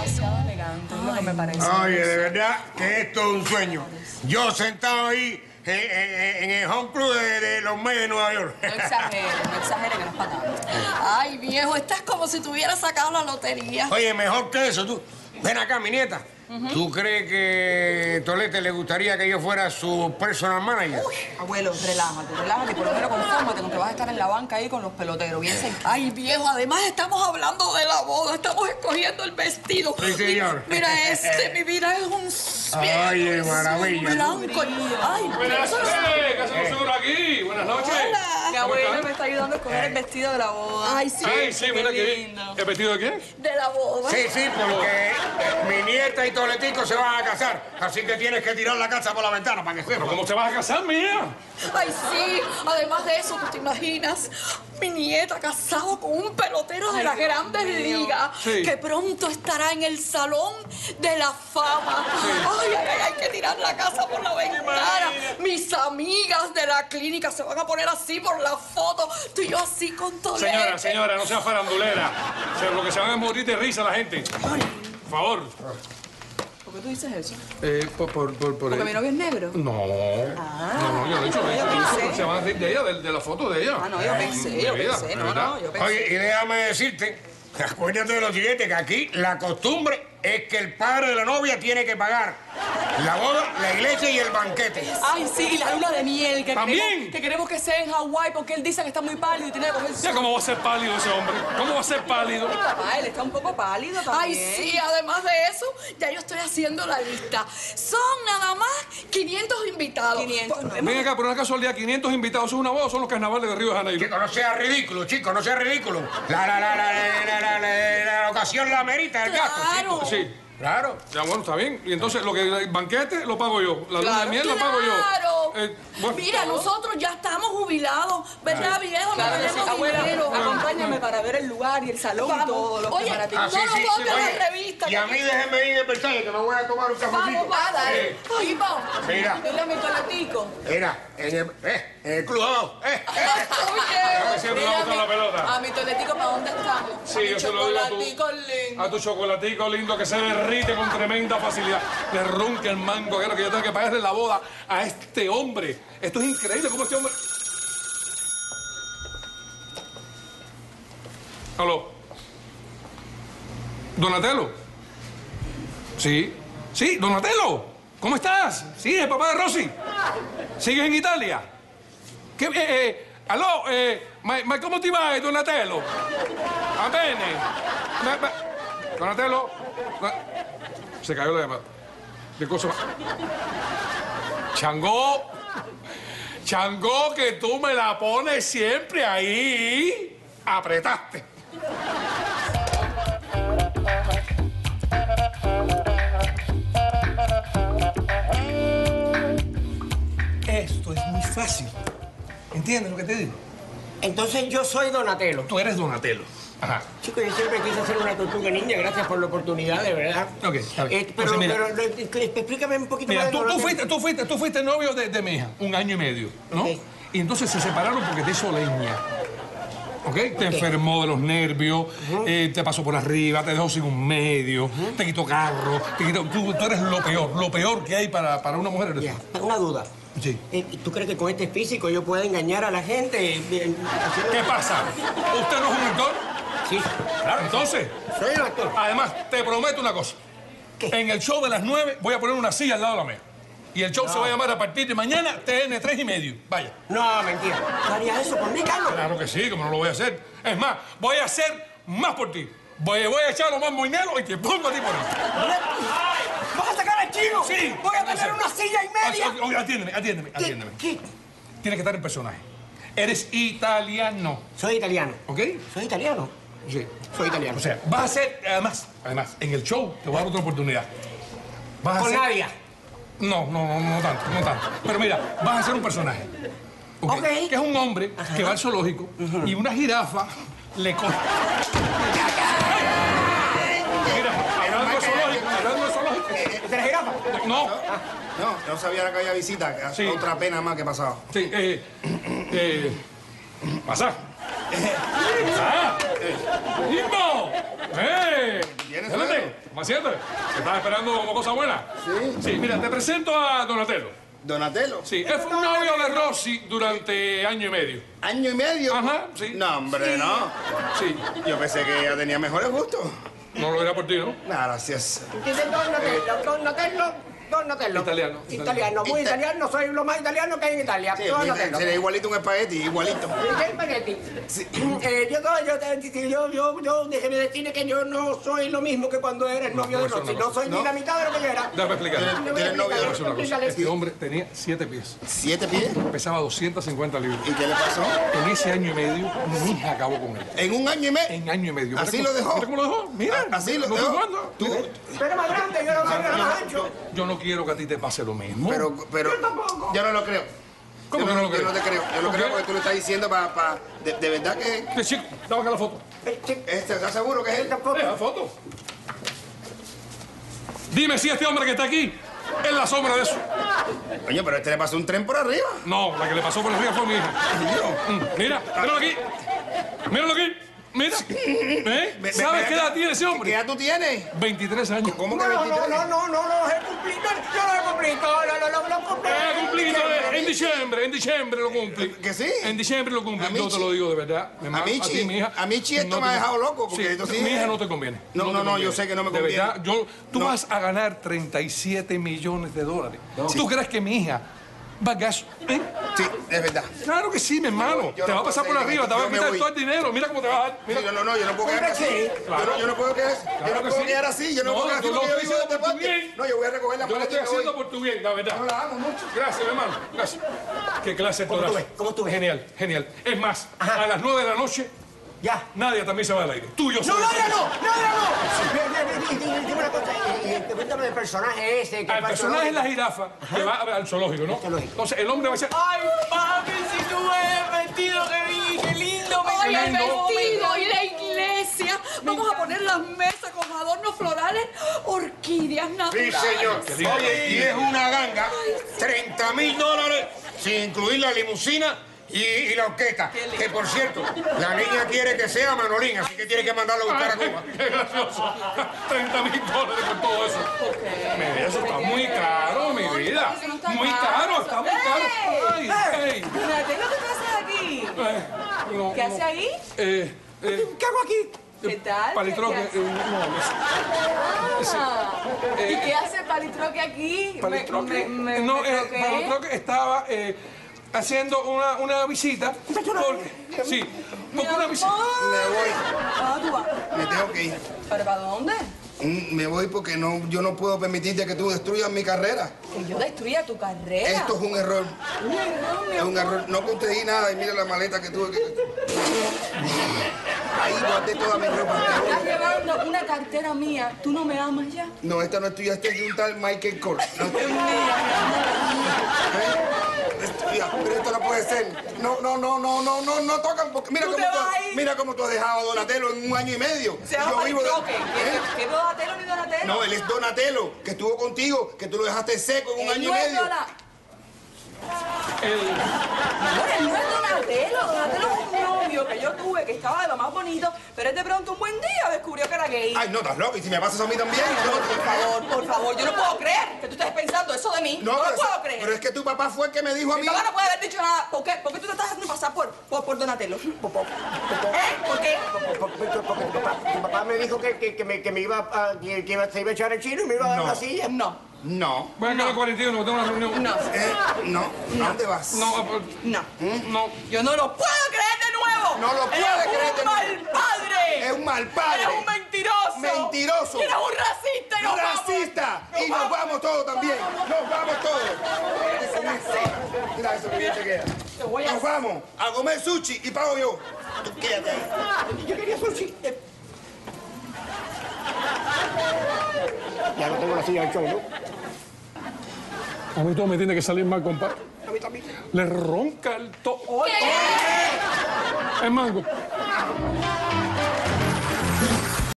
demasiado elegante, es lo que me parece. Oye, de verdad que esto es un sueño. Yo sentado ahí en el home club de los Mets de Nueva York. No exageres, que no es para nada. Ay, viejo, estás como si te hubieras sacado la lotería. Oye, mejor que eso, tú. Ven acá, mi nieta. ¿Tú crees que Tolete le gustaría que yo fuera su personal manager? Uy, abuelo, relájate, por lo menos confórmate con que vas a estar en la banca ahí con los peloteros. Bien, ay, viejo, además estamos hablando de la boda, estamos escogiendo el vestido. Sí, señor. Mira este, mi vida es un... Oye, maravilla. Blanco. Ay, buenas noches. ¿Qué hacemos seguro aquí? Buenas noches. Hola. Mi abuelo me está ayudando a escoger el vestido de la boda. Ay, sí. Sí, mira qué lindo. ¿El vestido de qué? De la boda. Sí, porque mi nieta y Toletico se van a casar, así que tienes que tirar la casa por la ventana para que sepa. ¿Cómo te vas a casar, mía? Ay, sí. Además de eso, ¿tú te imaginas? Mi nieta casado con un pelotero de las grandes ligas que pronto estará en el salón de la fama. Sí. Ay, hay que tirar la casa por la ventana. Mis amigas de la clínica se van a poner así por la foto. Tú y yo así con Tolete. Señora, no seas farandulera. Lo que se van a morir de risa la gente. Ay. Por favor. ¿Por qué tú dices eso? ¿Porque mi novio es negro? No. No, yo lo he dicho. Se van a reír de ella, de la foto de ella. Ah, no, yo pensé. Oye, y déjame decirte, acuérdate de lo siguiente, que aquí la costumbre es que el padre de la novia tiene que pagar la boda, la iglesia y el banquete. Ay, sí, y la luna de miel. Que queremos que sea en Hawái porque él dice que está muy pálido y tiene que coger sol. ¿Cómo va a ser pálido ese hombre? ¿Cómo va a ser pálido? Papá, él está un poco pálido también. Ay, sí, además de eso, ya yo estoy haciendo la lista. Son nada más 500 invitados. 500. Ven acá, por una casualidad, 500 invitados. ¿Eso es una boda o son los carnavales de Río de Janeiro? Chico, no sea ridículo, chico, no sea ridículo. La ocasión la merita el gasto, chico. Sí. Claro. Ya, bueno, está bien. Y entonces, el banquete lo pago yo. La luna de miel lo pago yo. ¡Claro! Bueno. Mira, nosotros ya estamos jubilados. ¿Verdad, viejo? Abuela, acompáñame para ver el lugar y el salón y todo lo que para ti. Oye, no lo pongas en la revista. Y a mí déjenme ir de pensar que me voy a tomar un cafecito. Vamos, va, dale. Oye, vamos. Mira. Mira mi toletito. Mira, en el club, vamos. A mi toletico, ¿para dónde está? Sí, yo se lo digo a tu... A tu chocolatico lindo que se derrite con tremenda facilidad. Le ronca el mango, que es lo que yo tengo que pagarle la boda a este hombre. Esto es increíble, cómo este hombre... ¿Aló? ¿Donatello? Sí, Donatello. ¿Cómo estás? Sí, el papá de Rosy. ¿Sigues en Italia? ¿Qué? Aló, ma come ti va, Donatello? Va bene. Donatello. Se cayó la llamada. De cosa. Chango, que tú me la pones siempre ahí. Apretaste. Esto es muy fácil. ¿Entiendes lo que te digo? Entonces yo soy Donatello. Tú eres Donatello. Ajá. Chico, yo siempre quise hacer una tortuga ninja. Gracias por la oportunidad, de verdad. Ok, está bien. Pero explícame un poquito más. Mira, tú fuiste novio de mi hija, 1 año y medio, ¿no? Okay. Y entonces se separaron porque te hizo leña. ¿Okay? Te enfermó de los nervios, te pasó por arriba, te dejó sin un medio, te quitó carro, tú eres lo peor que hay para una mujer. Una duda. Sí. ¿Tú crees que con este físico yo pueda engañar a la gente? ¿Qué pasa? ¿Usted no es un actor? Sí. Claro, entonces... Soy un actor. Además, te prometo una cosa. ¿Qué? En el show de las 9 voy a poner una silla al lado de la mesa. Y el show se va a llamar a partir de mañana TN3 y medio. Vaya. No, mentira. ¿Tú harías eso por mí, Carlos? Claro que sí, como no lo voy a hacer. Es más, voy a hacer más por ti. Voy a echar lo más moinero y te pongo a ti por ahí. ¿Vas a sacar al chino? Sí. Voy a tener una silla y media. Oye, atiéndeme. ¿Qué? Tienes que estar en personaje. Eres italiano. Soy italiano. ¿Ok? Soy italiano. Sí. Soy italiano. O sea, vas a hacer, además, en el show te voy a dar otra oportunidad. Vas a hacer... ¿Con Nadia? No tanto. Pero mira, vas a hacer un personaje. ¿Ok? Que es un hombre que va al zoológico y una jirafa le coge... No sabía que había visita. Sí. Otra pena más que pasaba. Sí, ¿Pasá? ¡Limbo! ¡Eh! ¿Macietre? ¿Estás esperando como cosa buena? Sí. Sí, mira, te presento a Donatello. ¿Donatello? Sí, él fue un novio de Rossi durante año y medio. ¿Año y medio? Ajá, sí. No, hombre, sí. No. Sí. Yo pensé que ella tenía mejores gustos. No lo era por ti, ¿no? Nada, gracias. Dice Donatello. Italiano. Italiano, muy italiano. Soy lo más italiano que hay en Italia. Sí, sería igualito un espagueti, igualito. ¿Qué espagueti? Sí. Yo déjeme decirle que yo no soy lo mismo que cuando eres novio de Rossi. No soy ni la mitad de lo que yo era. Déjame explicar. Este hombre tenía 7 pies. ¿7 pies? Pesaba 250 libras. ¿Y qué le pasó? En ese año y medio, mi hija acabó con él. ¿En un año y medio? En año y medio. ¿Así lo dejó? Mira cómo lo dejó. Mira. Así lo dejó. Tú eres más grande, yo era más ancho. Yo no quiero que a ti te pase lo mismo. Pero yo tampoco. Yo no lo creo. ¿Cómo que no lo creo? Yo no te creo. Yo lo creo porque tú lo estás diciendo para... De verdad que... Este chico, dame acá la foto. ¿Estás seguro que es él? La foto. Dime si este hombre que está aquí es la sombra de eso. Coño, pero este le pasó un tren por arriba. No, la que le pasó por arriba fue mi hija. Mira, míralo aquí. Míralo aquí. Mira, ¿sabes qué edad tiene ese hombre? ¿Qué edad tú tienes? 23 años. ¿Cómo que 23? No, los he cumplido. Yo los he cumplido. En diciembre lo cumplí. ¿Que sí? En diciembre lo cumplí. Yo te lo digo de verdad. A mí Chi esto me ha dejado loco. Porque esto sí. Mi hija no te conviene. No, yo sé que no me conviene. De verdad, tú vas a ganar $37 millones. ¿Tú crees que mi hija bagazo, ¿eh? Sí, es verdad. Claro que sí, mi hermano. Te va a pasar por arriba, te va a quitar todo el dinero. Mira cómo te va a dar. Yo no puedo quedar así. Yo no puedo quedar así. Yo no puedo quedar así. Yo voy a recoger la plata. Yo lo estoy haciendo por tu bien, la verdad. No la amo mucho. Gracias, mi hermano. Gracias. Qué clase de torazo. ¿Cómo tú ves? Genial, genial. Es más, a las 9 de la noche, ya. Nadia también se va al aire. Tú y yo. ¡No, Nadia no! Dime una cosa. Cuéntame del personaje ese. El personaje es la jirafa que va al zoológico, ¿no? Entonces el hombre va a decir... ¡Ay, papi, si tú ves el vestido que vi! ¡Qué lindo! ¡Ay, el vestido! ¡Y la iglesia! Vamos a poner las mesas con adornos florales, orquídeas naturales. Sí, señor. Oye, y es una ganga. $30.000 sin incluir la limusina. Y la orquesta, que por cierto, la niña quiere que sea Manolín, así que tiene que mandarlo a buscar a Cuba. ¡Qué gracioso! $30.000 por todo eso. Okay. Eso está muy caro, mi vida. Muy caro, está muy caro. ¡Ey! ¡Ey! Espérate, ¿no te pasa aquí? No, ¿qué hace ahí? ¿Qué hago aquí? ¿Qué tal? Palitroque. ¿Y qué hace Palitroque aquí? Palitroque. No, Palitroque estaba... haciendo una visita. Porque, sí, porque una visita. Me voy. Ah, tú vas. Me tengo que ir. ¿Pero para dónde? Me voy porque yo no puedo permitirte que tú destruyas mi carrera. ¿Que yo destruya tu carrera? Esto es un error. ¿Un error, mi amor? Es un error. No conseguí nada y mira la maleta que tuve que... Ahí guardé toda mi ropa. Estás llevando una cartera mía. ¿Tú no me amas ya? No, esta no es tuya. Esta es de un tal Michael Kors. No es mía. Pero esto no puede ser. No tocan porque... Mira cómo tú has dejado a Donatello en un año y medio. Yo vivo de... ¿Qué Donatello ni Donatello? No, él es Donatello, que estuvo contigo, que tú lo dejaste seco en un año y medio. No es Donatello. Donatello es un novio que yo tuve, que estaba de lo más bonito, pero él de pronto un buen día descubrió que era gay. Ay, no, estás loca. Y si me pasas a mí también... Por favor, yo no puedo creer que tú estés pensando eso de mí. No lo puedo creer. Pero es que tu papá fue el que me dijo a mí... Mi papá no puede haber dicho nada. ¿Por qué? ¿Por qué tú te estás haciendo pasar por Donatello? ¿Eh? ¿Por qué? Porque tu papá me dijo que me iba a echar el chino y me iba a dar una silla. No. Voy a quedar 41, tengo una reunión. No. ¿Dónde vas? No. Yo no lo puedo creer de nuevo. No lo puedo creer de nuevo. ¡Eres un mal padre! ¡Es un mal padre! ¡Eres un mentiroso! ¡Mentiroso! ¡Eres un racista! ¡Y nos vamos todos también! ¡Nos vamos todos! Mira, eso que te queda. Nos vamos a comer sushi y pago yo. Tú quédate ahí. Yo quería sushi. Ya no tengo la silla del show, ¿no? A mí todo me tiene que salir mal, compadre. A mí también. Le ronca el to... ¡Oye! El mango.